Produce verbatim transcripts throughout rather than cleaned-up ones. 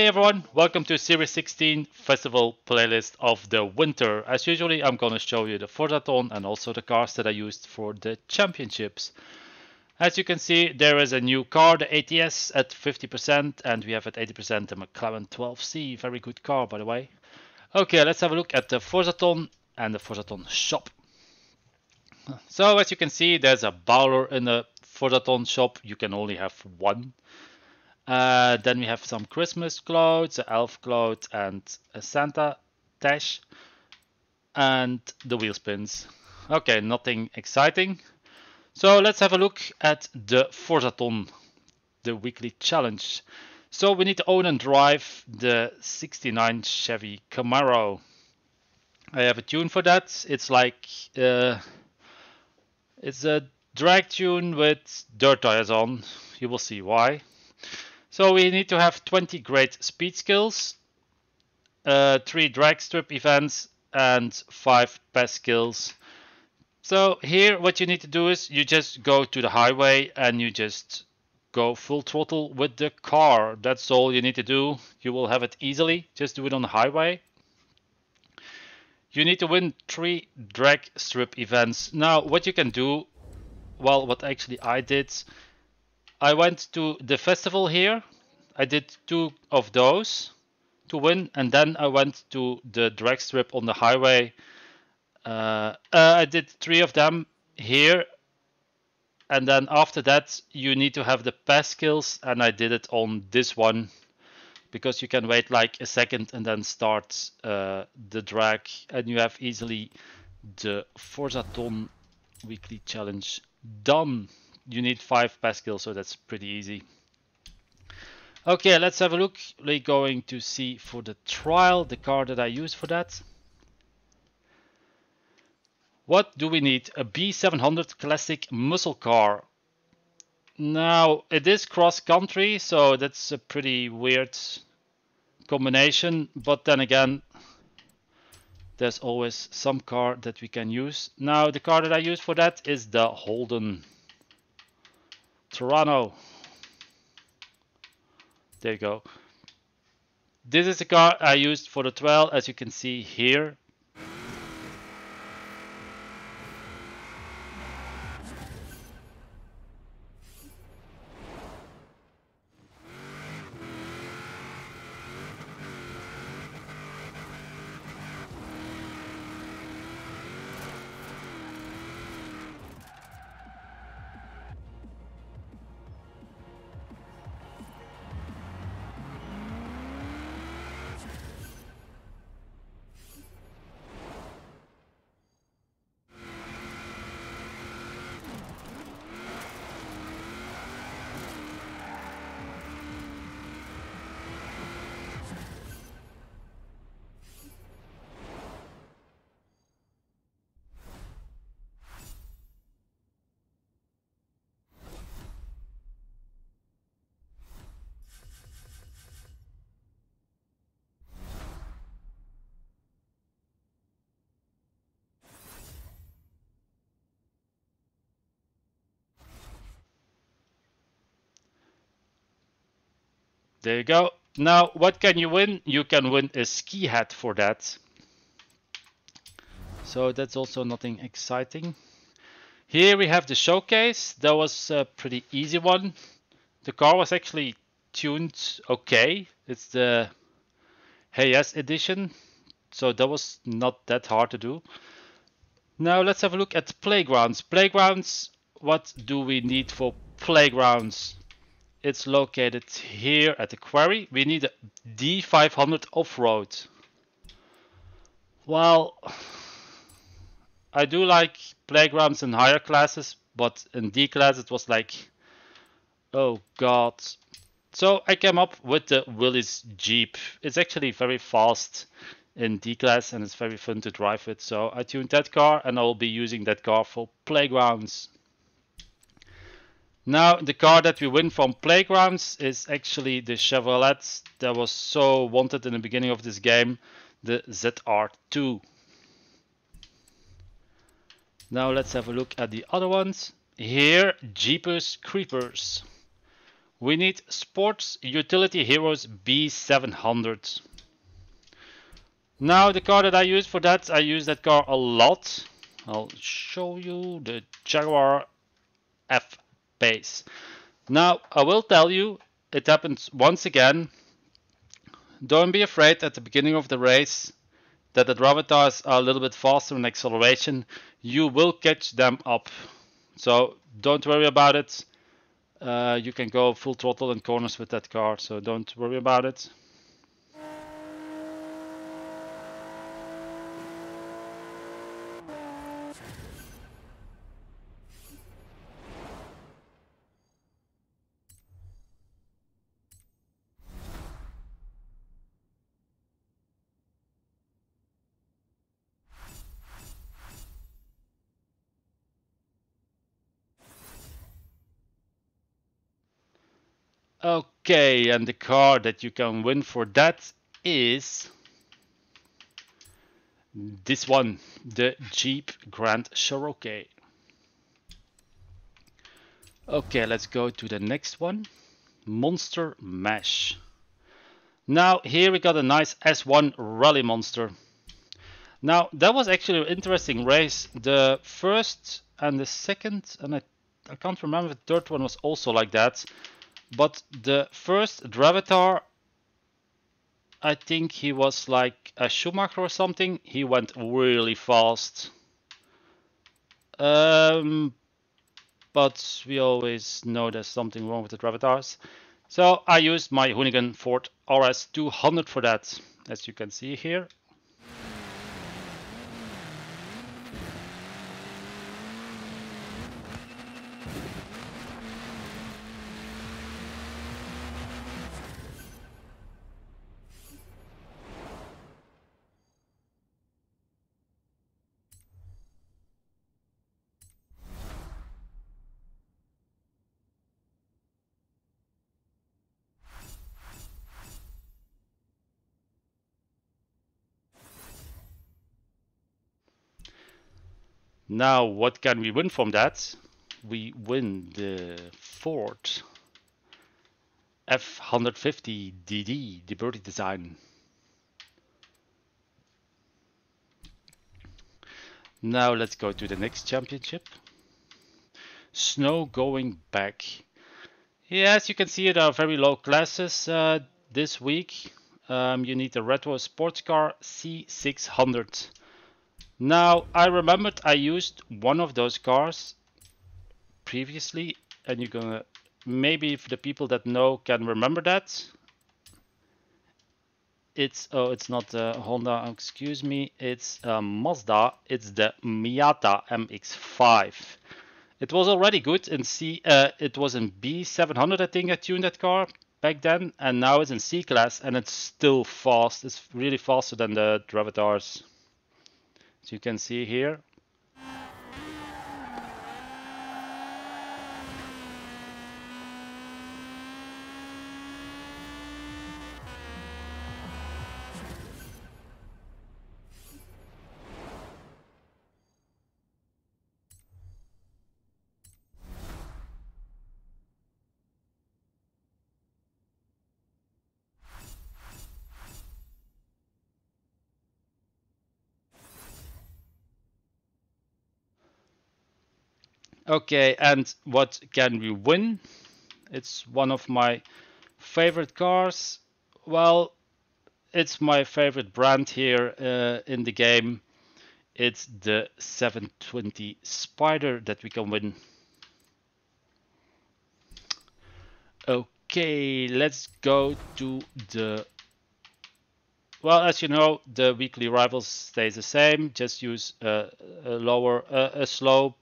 Hey everyone, welcome to Series sixteen Festival playlist of the winter. As usually, I'm going to show you the Forzathon and also the cars that I used for the championships. As you can see, there is a new car, the A T S at fifty percent, and we have at eighty percent the McLaren twelve C. Very good car, by the way. Okay, let's have a look at the Forzathon and the Forzathon shop. So, as you can see, there's a Bowler in the Forzathon shop. You can only have one. Uh, then we have some Christmas clouds, an elf cloud and a Santa dash, and the wheel spins. Okay, nothing exciting. So let's have a look at the Forzathon, the weekly challenge. So we need to own and drive the sixty-nine Chevy Camaro. I have a tune for that. It's like, uh, it's a drag tune with dirt tires on. You will see why. So we need to have twenty great speed skills, uh, three drag strip events, and five pass skills. So here what you need to do is you just go to the highway and you just go full throttle with the car. That's all you need to do. You will have it easily. Just do it on the highway. You need to win three drag strip events. Now what you can do, well, what actually I did, I went to the festival here, I did two of those to win, and then I went to the drag strip on the highway. Uh, uh, I did three of them here, and then after that you need to have the pass skills, and I did it on this one, because you can wait like a second and then start uh, the drag, and you have easily the Forzathon weekly challenge done. You need five pascals, so that's pretty easy. Okay, let's have a look. We're going to see for the trial the car that I used for that. What do we need? A B seven hundred classic muscle car. Now, it is cross-country, so that's a pretty weird combination. But then again, there's always some car that we can use. Now, the car that I used for that is the Holden Torano. There you go. This is the car I used for the trial, as you can see here. There you go. Now, what can you win? You can win a ski hat for that. So that's also nothing exciting. Here we have the showcase. That was a pretty easy one. The car was actually tuned okay. It's the Hayes Edition. So that was not that hard to do. Now let's have a look at playgrounds. Playgrounds, what do we need for playgrounds? It's located here at the quarry. We need a D five hundred off-road. Well, I do like playgrounds in higher classes, but in D class it was like, oh god. So I came up with the Willis Jeep. It's actually very fast in D class and it's very fun to drive it. So I tuned that car and I'll be using that car for playgrounds. Now, the car that we win from playgrounds is actually the Chevrolet that was so wanted in the beginning of this game, the Z R two. Now let's have a look at the other ones. Here, Jeepers Creepers. We need Sports Utility Heroes B seven hundred. Now the car that I use for that, I use that car a lot. I'll show you the Jaguar F-Pace. Now I will tell you, it happens once again. Don't be afraid at the beginning of the race that the driver tires are a little bit faster in acceleration. You will catch them up. So don't worry about it. Uh, you can go full throttle in corners with that car, so don't worry about it. Okay, and the car that you can win for that is this one, the Jeep Grand Cherokee. Okay, let's go to the next one, Monster Mash. Now here we got a nice S one Rally Monster. Now that was actually an interesting race. The first and the second, and I, I can't remember if the third one was also like that. But the first Dravatar, I think he was like a Schumacher or something. He went really fast. Um, but we always know there's something wrong with the Dravatars. So I used my Hoonigan Ford R S two hundred for that, as you can see here. Now, what can we win from that? We win the Ford F one fifty D D, the birdie design. Now, let's go to the next championship. Snow going back. Yes, you can see there are very low classes uh, this week. Um, you need a retro sports car C six hundred. Now, I remembered I used one of those cars previously, and you're gonna, maybe if the people that know can remember that. It's, oh, it's not a Honda, excuse me, it's a Mazda, it's the Miata M X five. It was already good in C, uh, it was in B seven hundred, I think I tuned that car back then, and now it's in C-class, and it's still fast. It's really faster than the Dravatars. As you can see here. Okay, and what can we win? It's one of my favorite cars. Well, it's my favorite brand here uh, in the game. It's the seven twenty Spider that we can win. Okay, let's go to the... Well, as you know, the weekly rivals stays the same. Just use uh, a lower, uh, a slope.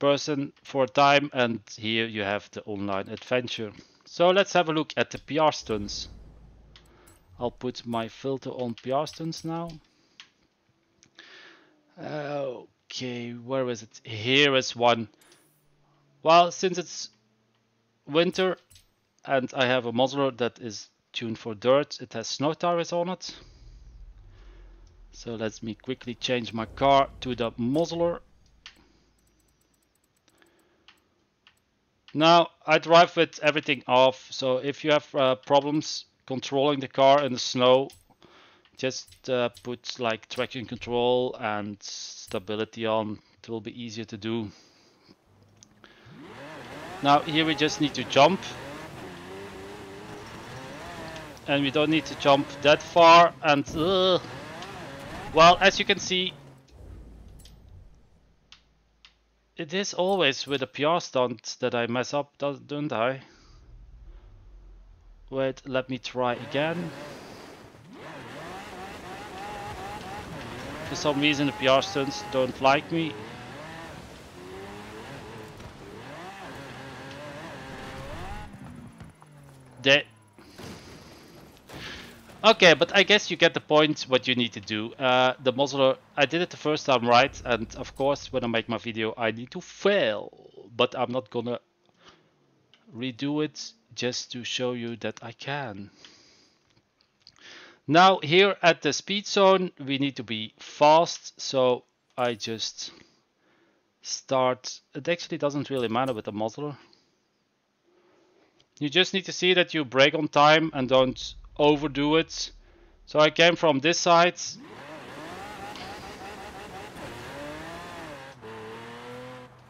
Person for a time, and here you have the online adventure. So let's have a look at the P R stunts. I'll put my filter on P R stunts now. Uh, okay, where is it? Here is one. Well, since it's winter and I have a Mosler that is tuned for dirt, it has snow tires on it. So let me quickly change my car to the Mosler. Now, I drive with everything off, so if you have uh, problems controlling the car in the snow, just uh, put like traction control and stability on. It will be easier to do. Now here we just need to jump, and we don't need to jump that far, and uh, well, as you can see, it is always with a P R stunt that I mess up, don't I? Wait, let me try again. For some reason the P R stunts don't like me. They... Okay, but I guess you get the point what you need to do. Uh, the Mosler, I did it the first time right, and of course when I make my video I need to fail. But I'm not gonna redo it just to show you that I can. Now here at the speed zone we need to be fast, so I just start. It actually doesn't really matter with the Mosler. You just need to see that you brake on time and don't overdo it. So I came from this side.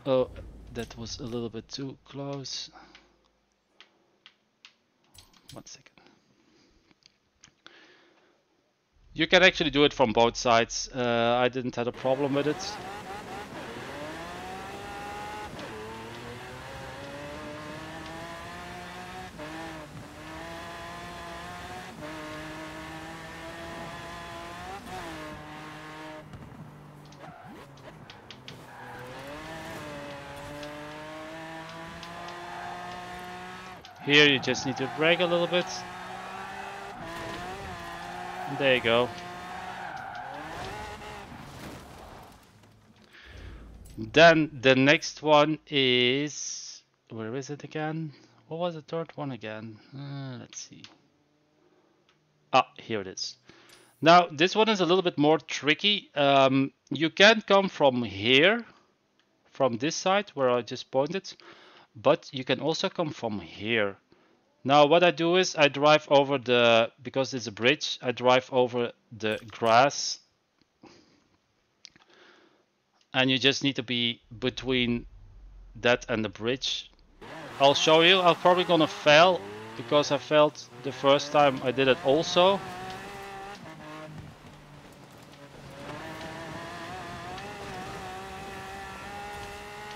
Oh, that was a little bit too close. One second. You can actually do it from both sides. Uh, I didn't have a problem with it. Here you just need to brake a little bit. There you go. Then the next one is... Where is it again? What was the third one again? Uh, let's see. Ah, here it is. Now, this one is a little bit more tricky. Um, you can come from here, from this side where I just pointed, but you can also come from here. Now what I do is I drive over the, because it's a bridge, I drive over the grass. And you just need to be between that and the bridge. I'll show you, I'm probably gonna fail, because I failed the first time I did it also.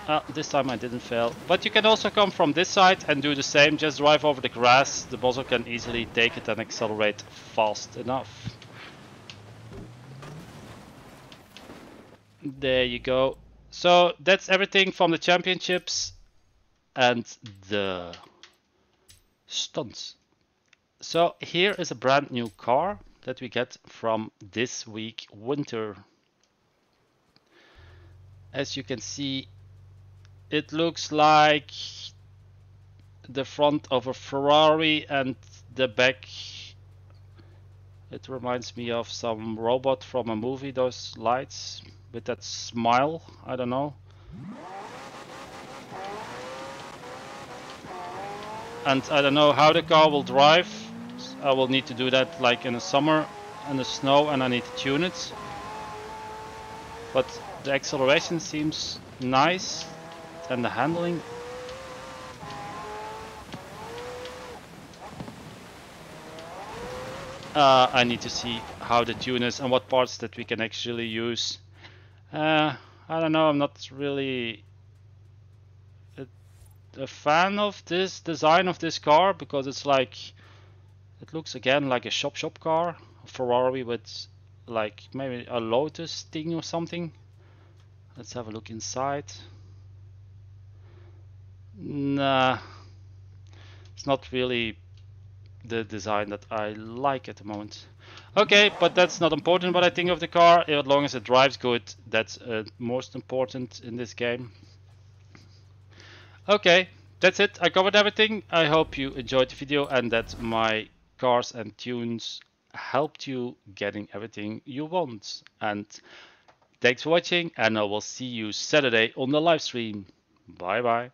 Ah, this time I didn't fail, but you can also come from this side and do the same, just drive over the grass. The Mosler can easily take it and accelerate fast enough. There you go. So that's everything from the championships and the stunts. So here is a brand new car that we get from this week winter. As you can see, it looks like the front of a Ferrari and the back. It reminds me of some robot from a movie, those lights with that smile. I don't know. And I don't know how the car will drive. I will need to do that like in the summer and the snow, and I need to tune it. But the acceleration seems nice. And the handling. Uh, I need to see how the tune is and what parts that we can actually use. Uh, I don't know, I'm not really a, a fan of this design of this car, because it's like, it looks again like a shop shop car. A Ferrari with like maybe a Lotus thing or something. Let's have a look inside. Nah, it's not really the design that I like at the moment. Okay, but that's not important what I think of the car. As long as it drives good, that's uh, most important in this game. Okay, that's it. I covered everything. I hope you enjoyed the video and that my cars and tunes helped you getting everything you want. And thanks for watching, and I will see you Saturday on the live stream. Bye bye.